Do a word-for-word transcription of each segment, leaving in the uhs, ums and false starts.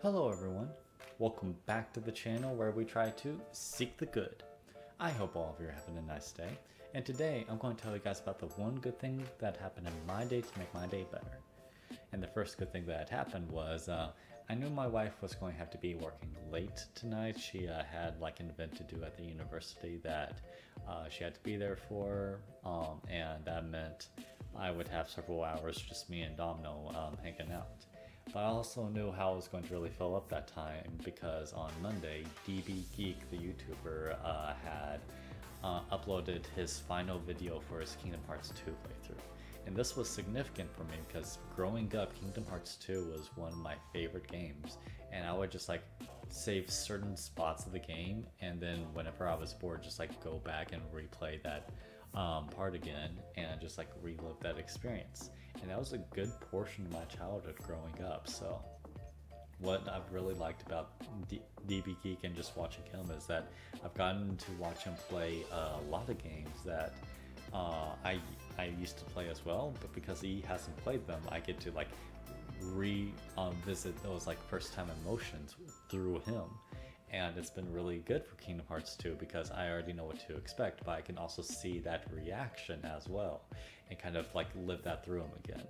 Hello everyone, welcome back to the channel where we try to seek the good. I hope all of you are having a nice day, and today I'm going to tell you guys about the one good thing that happened in my day to make my day better. And the first good thing that happened was uh, I knew my wife was going to have to be working late tonight. She uh, had like an event to do at the university that uh, she had to be there for, um, and that meant I would have several hours just me and Domino um, hanging out. But I also knew how I was going to really fill up that time because on Monday, DBGeek, the YouTuber, uh, had uh, uploaded his final video for his Kingdom Hearts two playthrough. And this was significant for me because growing up, Kingdom Hearts two was one of my favorite games. And I would just like save certain spots of the game, and then whenever I was bored, just like go back and replay that um, part again and just like relive that experience. And that was a good portion of my childhood growing up. So what I've really liked about DBGeek and just watching him is that I've gotten to watch him play a lot of games that uh, I, I used to play as well, but because he hasn't played them, I get to like revisit those like first time emotions through him. And it's been really good for Kingdom Hearts two because I already know what to expect, but I can also see that reaction as well and kind of like live that through him again.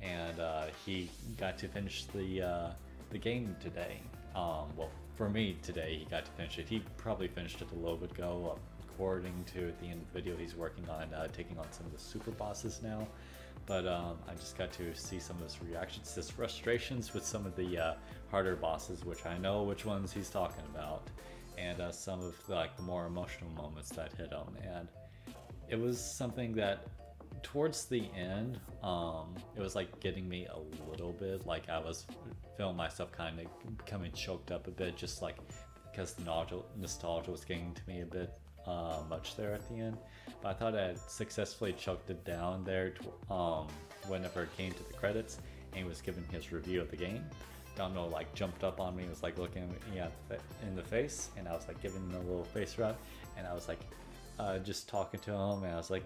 And uh, he got to finish the uh, the game today. Um, well, for me today, he got to finish it. He probably finished it a little bit ago. According to at the end of the video, he's working on uh, taking on some of the super bosses now. But um, I just got to see some of his reactions, his frustrations with some of the uh, harder bosses, which I know which ones he's talking about, and uh, some of the, like the more emotional moments that hit him. And it was something that towards the end, um, it was like getting me a little bit, like I was feeling myself kind of becoming choked up a bit, just like because the nostalgia was getting to me a bit. Uh, much there at the end, but I thought I had successfully choked it down there to, um, whenever it came to the credits and he was giving his review of the game. Domino like jumped up on me and was like looking at me in the face, and I was like giving him a little face rub, and I was like uh, just talking to him, and I was like,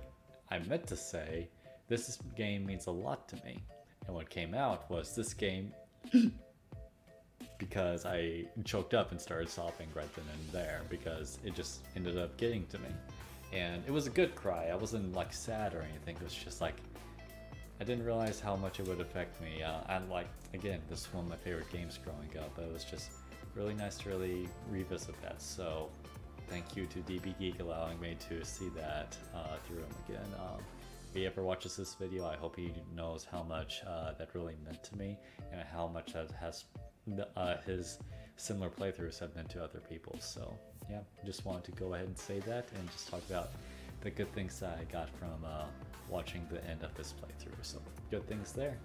I meant to say this game means a lot to me, and what came out was this game because I choked up and started sobbing right then and there because it just ended up getting to me. And it was a good cry. I wasn't like sad or anything. It was just like, I didn't realize how much it would affect me. Uh, I like, again, this is one of my favorite games growing up, but it was just really nice to really revisit that. So thank you to DBGeek allowing me to see that uh, through him again. Um, If he ever watches this video, I hope he knows how much uh, that really meant to me and how much that has uh, his similar playthroughs have meant to other people. So yeah, just wanted to go ahead and say that and just talk about the good things that I got from uh, watching the end of this playthrough. So good things there.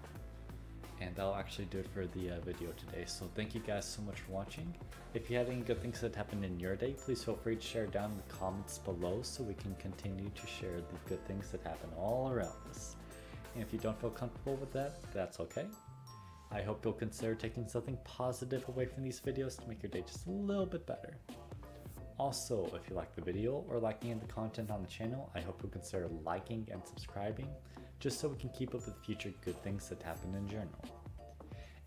And that'll actually do it for the uh, video today. So thank you guys so much for watching. If you had any good things that happened in your day, please feel free to share down in the comments below so we can continue to share the good things that happen all around us. And if you don't feel comfortable with that, that's okay. I hope you'll consider taking something positive away from these videos to make your day just a little bit better. Also, if you like the video or like any of the content on the channel, I hope you'll consider liking and subscribing, just so we can keep up with future good things that happen in general.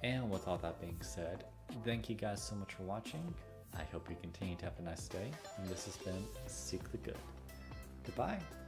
And with all that being said, thank you guys so much for watching. I hope you continue to have a nice day, and this has been Seek the Good. Goodbye!